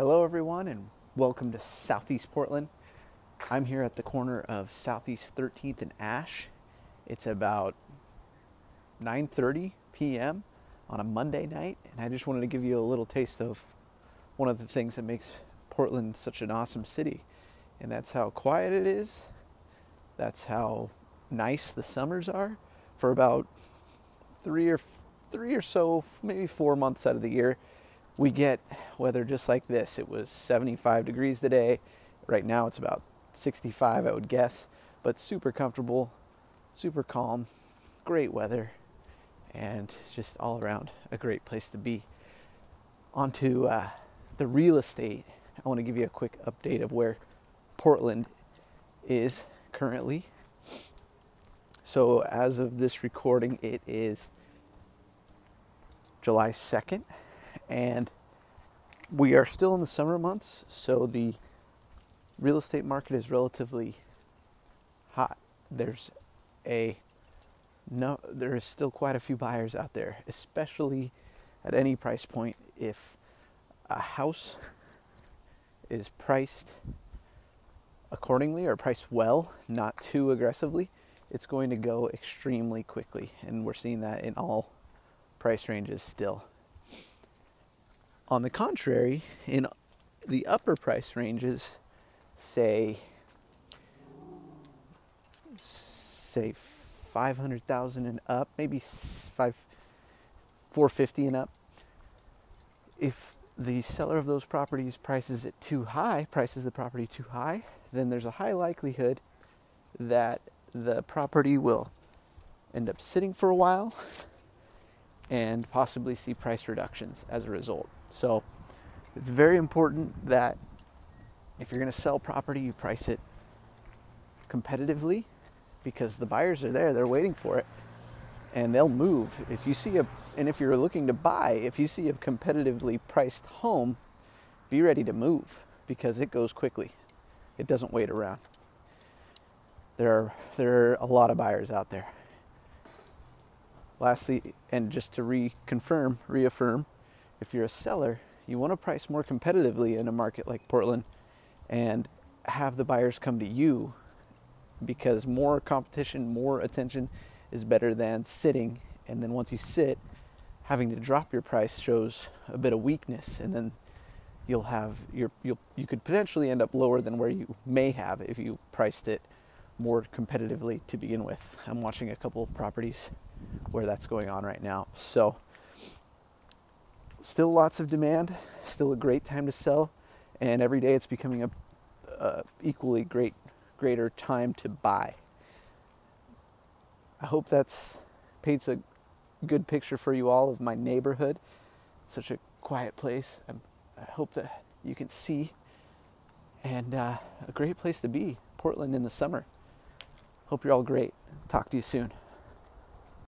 Hello everyone and welcome to Southeast Portland. I'm here at the corner of Southeast 13th and Ash. It's about 9:30 p.m. on a Monday night, and I just wanted to give you a little taste of one of the things that makes Portland such an awesome city. And that's how quiet it is, that's how nice the summers are. For about three or so, maybe 4 months out of the year, we get weather just like this. It was 75 degrees today. Right now it's about 65, I would guess, but super comfortable, super calm, great weather, and just all around a great place to be. On to the real estate. I want to give you a quick update of where Portland is currently. So as of this recording, it is July 2nd. And we are still in the summer months, so the real estate market is relatively hot. There is still quite a few buyers out there, especially at any price point. If a house is priced accordingly or priced well, not too aggressively, it's going to go extremely quickly, and we're seeing that in all price ranges still. On the contrary, in the upper price ranges, say 500,000 and up, maybe 450 and up, if the seller of those properties prices the property too high, then there's a high likelihood that the property will end up sitting for a while and possibly see price reductions as a result. So it's very important that if you're going to sell property, you price it competitively, because the buyers are there, they're waiting for it, and they'll move. If you're looking to buy, if you see a competitively priced home, be ready to move, because it goes quickly. It doesn't wait around. There are a lot of buyers out there. Lastly, and just to reaffirm, if you're a seller, you want to price more competitively in a market like Portland and have the buyers come to you, because more competition, more attention is better than sitting. And then once you sit, having to drop your price shows a bit of weakness, and then you could potentially end up lower than where you may have if you priced it more competitively to begin with. I'm watching a couple of properties where that's going on right now. So still lots of demand, still a great time to sell, and every day it's becoming a equally greater time to buy. I hope that's paints a good picture for you all of my neighborhood. It's such a quiet place. I hope that you can see, and a great place to be, Portland in the summer. Hope you're all great. Talk to you soon.